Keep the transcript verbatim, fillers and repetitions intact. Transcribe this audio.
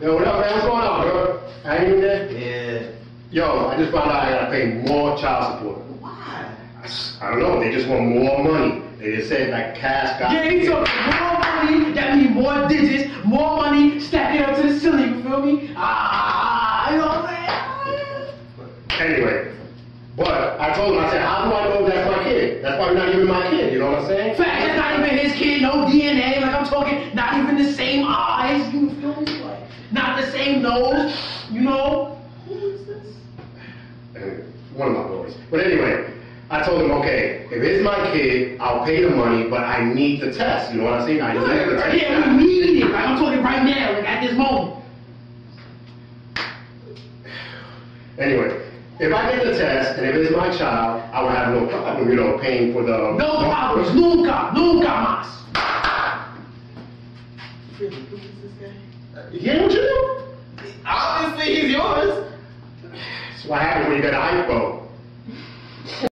Yo, what up, man? What's going on, bro? How you today? Yeah. Yo, I just found out I gotta pay more child support. Why? I, I don't know. They just want more money. They just said like cash got. Yeah, he's talking more money. That means more digits, more money. Stack it up to the ceiling. You feel me? Ah, you know what I'm saying? Anyway, but I told him, I said, how do I know that's my kid? That's why we're not even my kid. You know what I'm saying? Fact, that's not even his kid. No D N A. Like I'm talking, not even the same eyes. You feel me? Not the same nose, you know? Who is this? One of my boys. But anyway, I told him, okay, if it's my kid, I'll pay the money, but I need the test. You know what I'm saying? I need the test. Yeah, we need it. Like, I'm talking right now, like at this moment. Anyway, if I get the test, and if it's my child, I would have no problem, you know, paying for the... No, no problems. Nunca. Nunca más. Really, who is this guy? Yeah, what you do? Obviously, he's yours. That's what happens when you got an iPhone.